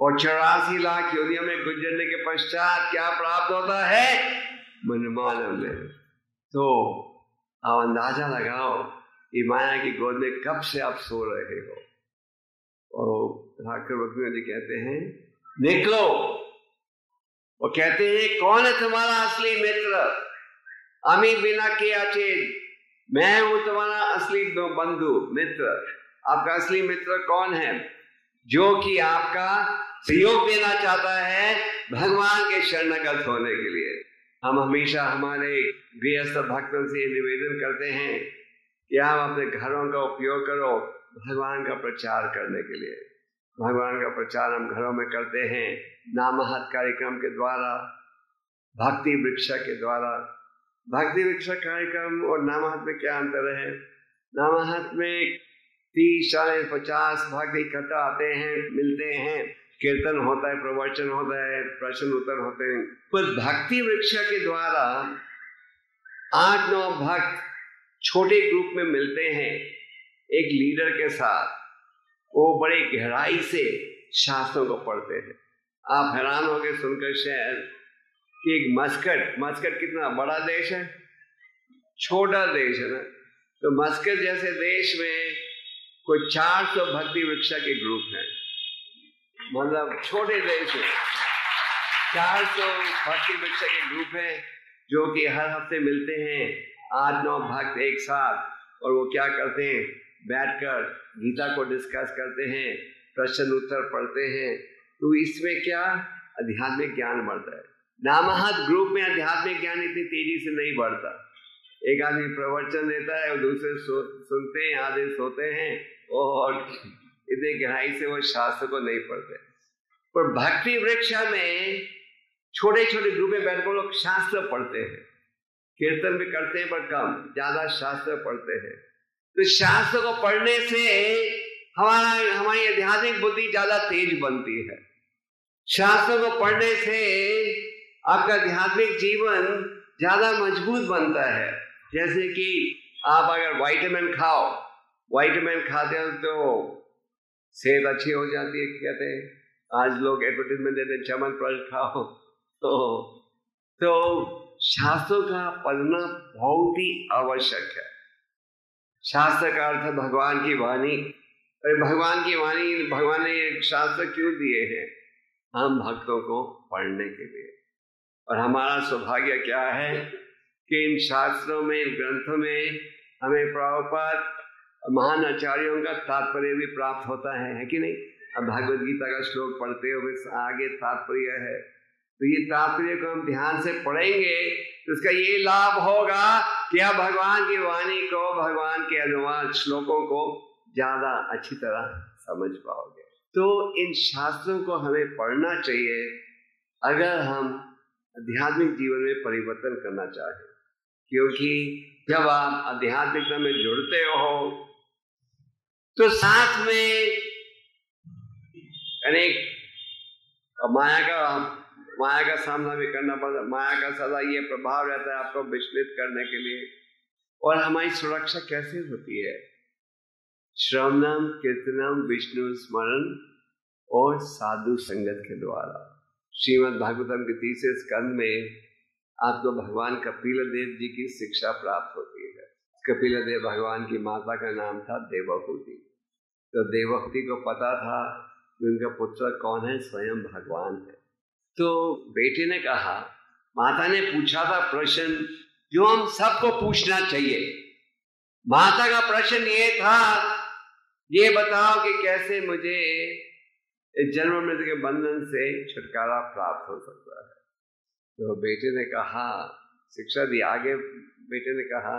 और 84 लाख योनियों में गुजरने के पश्चात क्या प्राप्त होता है? मनमानव ले। तो अब अंदाजा लगाओ कि माया की गोद में कब से आप सो रहे हो। और ठाकुर भक्तिविनोद जी कहते हैं निकलो। वो कहते हैं कौन है तुम्हारा असली मित्र? अमी बिना के आचेज, मैं हूं तुम्हारा असली बंधु मित्र। आपका असली मित्र कौन है? जो कि आपका सहयोग देना चाहता है भगवान के शरणागत होने के लिए। हम हमेशा हमारे गृहस्थ भक्तों से निवेदन करते हैं कि आप अपने घरों का उपयोग करो भगवान का प्रचार करने के लिए। भगवान का प्रचार हम घरों में करते हैं नामहत कार्यक्रम के द्वारा, भक्ति वृक्षा के द्वारा। भक्ति वृक्षा कार्यक्रम और नामहत में क्या अंतर है? नामहत में 30, 40, 50 भक्त इकट्ठा आते हैं, मिलते हैं, कीर्तन होता है, प्रवचन होता है, प्रश्न उत्तर होते हैं। पर भक्ति वृक्षा के द्वारा 8-9 भक्त छोटे ग्रुप में मिलते हैं एक लीडर के साथ। वो बड़े गहराई से शास्त्रों को पढ़ते हैं। आप हैरान होंगे सुनकर शायद कि एक मस्कट कितना बड़ा देश है, छोटा देश है ना। तो मस्कट जैसे देश में कोई 400 भक्ति वृक्षा के ग्रुप है, मतलब छोटे देश में 400 भक्ति वृक्षा के ग्रुप है जो कि हर हफ्ते मिलते हैं 8-9 भक्त एक साथ। और वो क्या करते हैं? बैठकर गीता को डिस्कस करते हैं, प्रश्न उत्तर पढ़ते हैं। तो इसमें क्या आध्यात्मिक ज्ञान बढ़ता है। नामहत ग्रुप में आध्यात्मिक ज्ञान इतनी तेजी से नहीं बढ़ता। एक आदमी प्रवचन देता है और दूसरे सुनते हैं, आधे सोते हैं और इतने गहराई से वो शास्त्र को नहीं पढ़ते। पर भक्ति वृक्षा में छोटे छोटे ग्रुप में बैठकर लोग शास्त्र पढ़ते हैं, कीर्तन भी करते हैं पर कम, ज्यादा शास्त्र पढ़ते हैं। तो शास्त्र को पढ़ने से हमारी आध्यात्मिक बुद्धि ज्यादा तेज बनती है। शास्त्र को पढ़ने से आपका आध्यात्मिक जीवन ज्यादा मजबूत बनता है। जैसे कि आप अगर विटामिन खाओ, विटामिन खाते हो तो सेहत अच्छी हो जाती है। कहते हैं आज लोग एडवर्टाइजमेंट देते च्यवनप्राश खाओ। तो शास्त्रों का पढ़ना बहुत ही आवश्यक है। शास्त्र का अर्थ भगवान की वाणी। अरे भगवान की वाणी, भगवान ने शास्त्र क्यों दिए हैं? हम भक्तों को पढ़ने के लिए। और हमारा सौभाग्य क्या है कि इन शास्त्रों में, इन ग्रंथों में हमें प्रभुपाद महान आचार्यों का तात्पर्य भी प्राप्त होता है कि नहीं? अब भगवद्गीता का श्लोक पढ़ते हुए आगे तात्पर्य है, तो ये तात्पर्य को हम ध्यान से पढ़ेंगे तो इसका ये लाभ होगा कि आप भगवान की वाणी को, भगवान के अनुवाद श्लोकों को ज्यादा अच्छी तरह समझ पाओगे। तो इन शास्त्रों को हमें पढ़ना चाहिए अगर हम आध्यात्मिक जीवन में परिवर्तन करना चाहिए। क्योंकि जब आप आध्यात्मिकता में जुड़ते हो तो साथ में अनेक माया का सामना भी करना पड़ता है। माया का सदा ये प्रभाव रहता है आपको विचलित करने के लिए। और हमारी सुरक्षा कैसे होती है? श्रवणम, कीर्तनम, विष्णु स्मरण और साधु संगत के द्वारा। श्रीमद्भागवतम के 3 स्कंद में आपको भगवान कपिलदेव जी की शिक्षा प्राप्त होती है। कपिलदेव भगवान की माता का नाम था देवहूति। तो देवहूति को पता था कि उनका पुत्र कौन है? स्वयं भगवान है। तो बेटे ने कहा, माता ने पूछा था प्रश्न जो हम सबको पूछना चाहिए। माता का प्रश्न ये था ये बताओ कि कैसे मुझे इस जन्म मृत्यु के बंधन से छुटकारा प्राप्त हो सकता है। तो बेटे ने कहा, शिक्षा दी, आगे बेटे ने कहा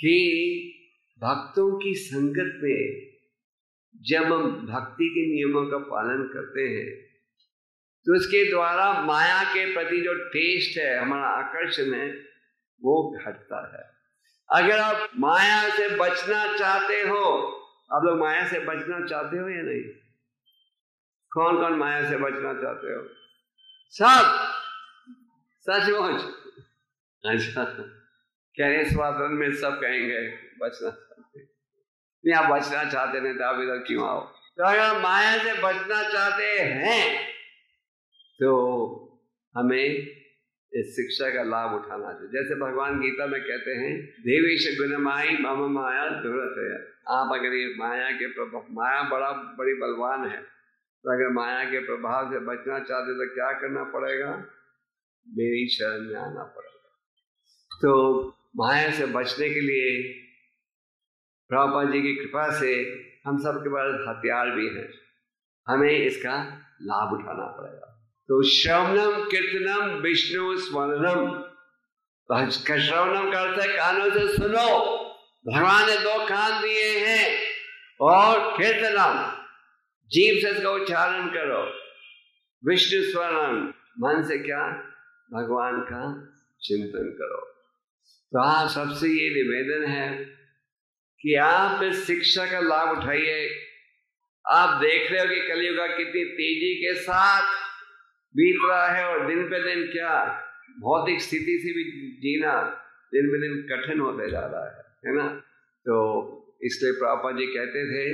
कि भक्तों की संगत में जब हम भक्ति के नियमों का पालन करते हैं तो उसके द्वारा माया के प्रति जो टेस्ट है, हमारा आकर्षण है, वो घटता है। अगर आप माया से बचना चाहते हो, आप लोग माया से बचना चाहते हो या नहीं? कौन कौन माया से बचना चाहते हो? सब, सचमुच। अच्छा, कह रहे स्वास्थ्य में सब कहेंगे बचना चाहते, नहीं आप बचना चाहते नहीं तो आप इधर क्यों आओ। तो अगर माया से बचना चाहते हैं तो हमें इस शिक्षा का लाभ उठाना चाहिए। जैसे भगवान गीता में कहते हैं, देवेश गुणमाई मम माया दुरत है। आप अगर ये माया के प्रभाव, माया बड़ी बलवान है, तो अगर माया के प्रभाव से बचना चाहते तो क्या करना पड़ेगा? मेरी शरण में आना पड़ेगा। तो माया से बचने के लिए प्रभुपाद जी की कृपा से हम सबके पास हथियार भी हैं, हमें इसका लाभ उठाना पड़ेगा। तो श्रवणम कीर्तनम विष्णु स्मरणम, श्रवणम का अर्थ है कानों से सुनो, भगवान ने दो कान दिए हैं, और कीर्तनम जीव से इसका उच्चारण करो, विष्णु स्मरणम मन से क्या भगवान का चिंतन करो। तो आप सबसे ये निवेदन है कि आप इस शिक्षा का लाभ उठाइए। आप देख रहे हो कि कलयुग कितनी तेजी के साथ बीत रहा है और दिन पे दिन क्या भौतिक स्थिति से भी जीना दिन पे दिन कठिन होते जा रहा है ना। तो इसलिए प्रभुपाद जी कहते थे,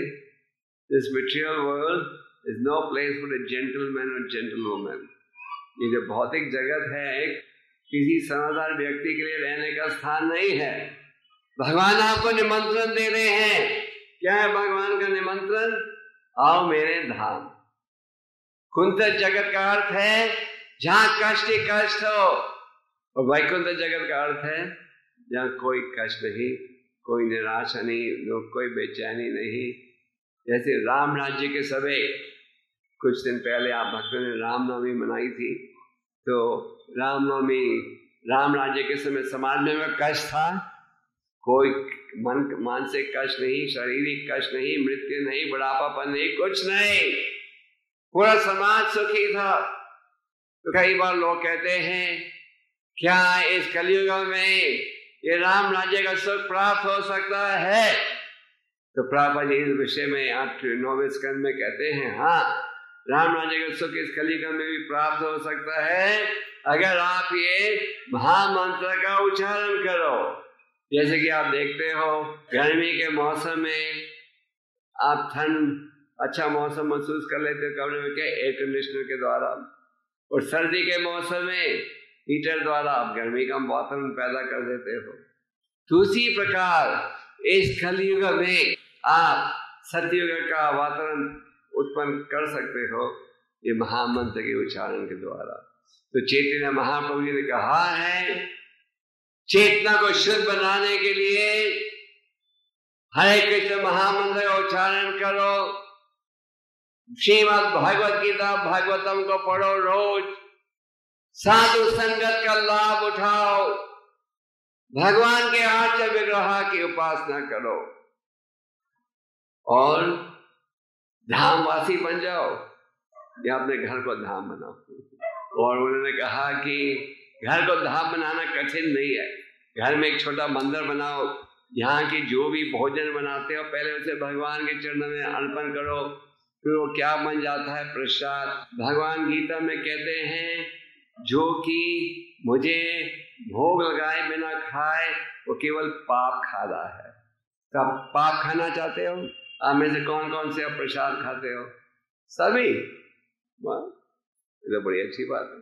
this material world is no place for a gentleman और जेंटलवुमन। ये जो भौतिक जगत है किसी समझदार व्यक्ति के लिए रहने का स्थान नहीं है। भगवान आपको निमंत्रण दे रहे हैं। क्या है भगवान का निमंत्रण? आओ मेरे धाम। कुंत जगत का अर्थ है जहां कष्ट ही कष्ट हो, और वैकुंठ जगत का अर्थ है जहां कोई कष्ट नहीं, कोई निराशा नहीं, कोई बेचैनी नहीं। जैसे राम राज्य के सभी, कुछ दिन पहले आप भक्तों ने रामनवमी मनाई थी, तो रामनवमी राम राज्य के समय समाज में कष्ट था, कोई मानसिक कष्ट नहीं, शारीरिक कष्ट नहीं, मृत्यु नहीं, बुढ़ापापन नहीं, कुछ नहीं, पूरा समाज सुखी था। तो कई बार लोग कहते हैं क्या इस कलयुग में ये राम राज्य का सुख प्राप्त हो सकता है? तो प्रभुपाद जी इस विषय में 8-9 स्कंद में कहते हैं, हाँ, राम राज्य का सुख इस कलयुग में भी प्राप्त हो सकता है अगर आप ये महामंत्र का उच्चारण करो। जैसे कि आप देखते हो गर्मी के मौसम में आप ठंड, अच्छा मौसम महसूस कर लेते हो कमरे में, क्या एयर कंडीशनर के द्वारा, और सर्दी के मौसम में हीटर द्वारा आप गर्मी का वातावरण पैदा कर देते हो। तो उसी प्रकार इस कलयुग में आप सतयुग का वातावरण उत्पन्न कर सकते हो ये महामंत्र के उच्चारण के द्वारा। तो चैतन्य महाप्रभु जी ने कहा है, चेतना को शुद्ध बनाने के लिए हरे कृष्ण महामंत्र का उच्चारण करो, श्रीमद्भागवत भागवतम को पढ़ो रोज, साधु संगत का लाभ उठाओ, भगवान के आर्य विग्रह की उपासना करो और धामवासी बन जाओ, या अपने घर को धाम बनाओ। और उन्होंने कहा कि घर को धाम बनाना कठिन नहीं है। घर में एक छोटा मंदिर बनाओ, यहाँ की जो भी भोजन बनाते हो पहले उसे भगवान के चरणों में अर्पण करो, फिर वो क्या बन जाता है? प्रसाद। भगवान गीता में कहते हैं, जो कि मुझे भोग लगाए बिना खाए वो केवल पाप खा रहा है। तो आप पाप खाना चाहते हो? आप में से कौन कौन से आप प्रसाद खाते हो? सभी। वाह, ये तो बड़ी अच्छी बात है,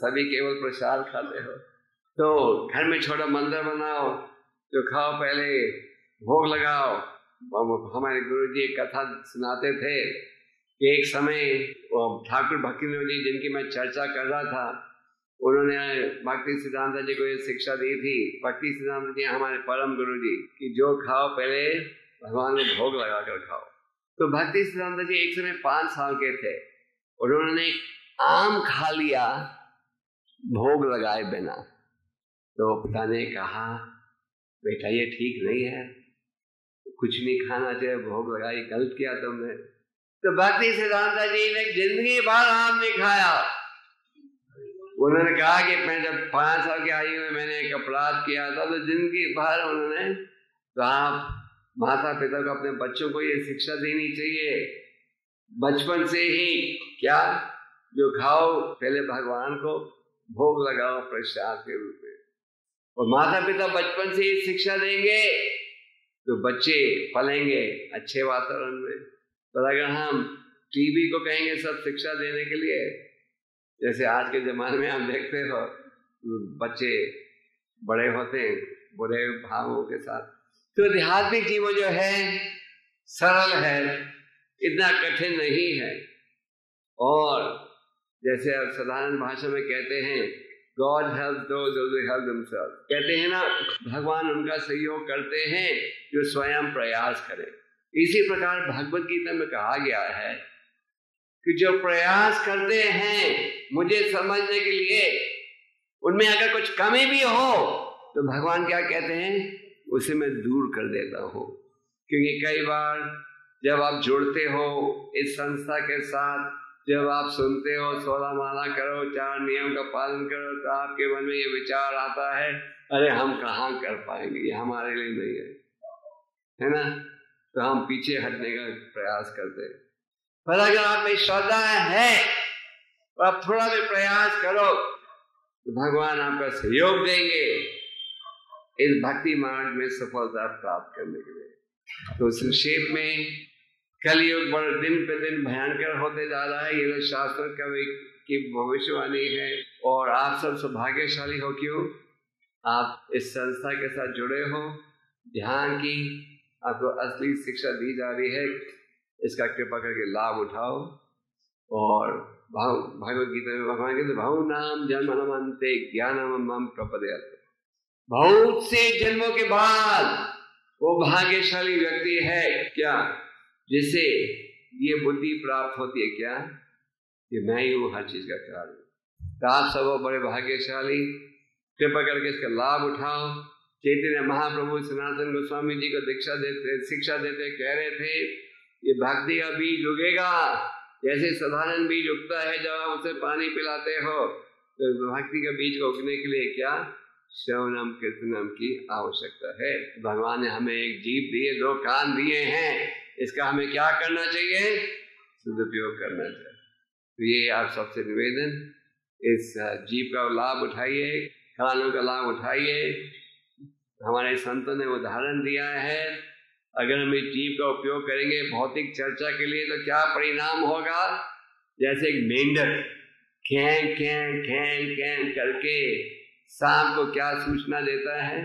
सभी केवल प्रसाद खाते हो। तो घर में छोटा मंदिर बनाओ, जो खाओ पहले भोग लगाओ। हमारे गुरुजी एक कथा सुनाते थे कि एक समय ठाकुर भक्तिविनोद जी, जिनकी मैं चर्चा कर रहा था, उन्होंने भक्ति सिद्धांत जी को ये शिक्षा दी थी। भक्ति सिद्धांत जी हमारे परम गुरुजी, कि जो खाओ पहले भगवान को भोग लगा कर खाओ। तो भक्ति सिद्धांत जी एक समय 5 साल के थे और उन्होंने आम खा लिया भोग लगाए बिना। तो पिता ने कहा बेटा ये ठीक नहीं है, कुछ नहीं खाना चाहिए, भोग लगाई, गलत किया तुमने। तो भक्ति सिद्धांत जी ने जिंदगी भर आम नहीं खाया। उन्होंने कहा कि मैं जब 5 साल की आयु में मैंने एक अपराध किया था, तो जिंदगी भर उन्होंने, तो आप माता पिता को अपने बच्चों को ये शिक्षा देनी चाहिए बचपन से ही, क्या जो खाओ पहले भगवान को भोग लगाओ प्रसाद के रूप में। और माता पिता बचपन से ही शिक्षा देंगे तो बच्चे पलेंगे अच्छे वातावरण में। पर अगर हम टीवी को कहेंगे सब शिक्षा देने के लिए, जैसे आज के जमाने में हम देखते हो बच्चे बड़े होते हैं बुरे भावों के साथ। तो आध्यात्मिक जीवन जो है सरल है, इतना कठिन नहीं है। और जैसे आप साधारण भाषा में कहते हैं God help those who help themselves, कहते हैं ना भगवान उनका सहयोग करते हैं जो स्वयं प्रयास करें। इसी प्रकार भगवत गीता में कहा गया है कि जो प्रयास करते हैं मुझे समझने के लिए, उनमें अगर कुछ कमी भी हो तो भगवान क्या कहते हैं उसे मैं दूर कर देता हूँ। क्योंकि कई बार जब आप जुड़ते हो इस संस्था के साथ, जब आप सुनते हो 16 माला करो, 4 नियम का पालन करो, तो आपके मन में ये विचार आता है अरे हम कहाँ कर पाएंगे, ये हमारे लिए नहीं है ना, तो हम पीछे हटने का प्रयास करते हैं। पर अगर आप में श्रद्धा है और आप थोड़ा भी प्रयास करो तो भगवान आपका सहयोग देंगे इस भक्ति मार्ग में सफलता प्राप्त करने के लिए। तो संक्षेप में कलयुग बड़े दिन पे दिन भयंकर होते जा रहा है, ये तो शास्त्र कवि की भविष्यवाणी है। और आप सब सौभाग्यशाली हो क्यों आप इस संस्था के साथ जुड़े हो, ध्यान की आपको असली शिक्षा दी जा रही है, इसका कृपा करके लाभ उठाओ। और भगवद गीता में भगवान कहते बहु नाम जन्म अंते ज्ञानम मम प्रपद्यते, बहुत से जन्मों के बाद वो भाग्यशाली व्यक्ति है क्या जिसे ये बुद्धि प्राप्त होती है क्या कि मैं ही हूँ हर चीज का कारण। तो आप सब बड़े भाग्यशाली, कृपा करके इसका लाभ उठाओ। चैतन्य महाप्रभु सनातन गोस्वामी जी को शिक्षा देते कह रहे थे ये भक्ति का बीज उगेगा जैसे साधारण बीज उगता है, जब आप उसे पानी पिलाते हो। तो भक्ति का बीज को उगने के लिए क्या श्रवणम कीर्तनम की आवश्यकता है। भगवान ने हमें एक जीभ दिए, 2 कान दिए हैं, इसका हमें क्या करना चाहिए, सदुपयोग करना चाहिए। तो ये आप सबसे निवेदन, इस जीभ का लाभ उठाइए, कानों का लाभ उठाइए। हमारे संतों ने उदाहरण दिया है अगर हम इस जीभ का उपयोग करेंगे भौतिक चर्चा के लिए तो क्या परिणाम होगा, जैसे एक मेंढक खें खें खें खें करके सांप को क्या सूचना देता है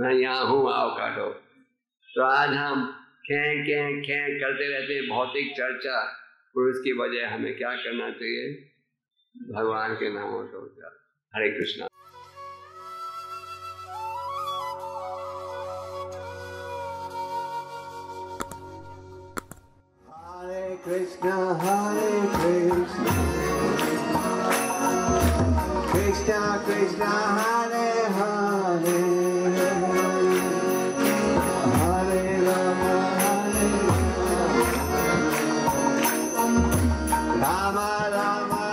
मैं यहाँ हूँ आओ काटो। तो आज हम खें खें खें करते रहते हैं भौतिक चर्चा, और उसकी बजाय हमें क्या करना चाहिए भगवान के नामों से उच्चार। हरे कृष्णा। हरे कृष्णा हरे Krishna Krishna Krishna Hare Hare Rama Rama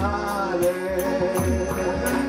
Hare Hare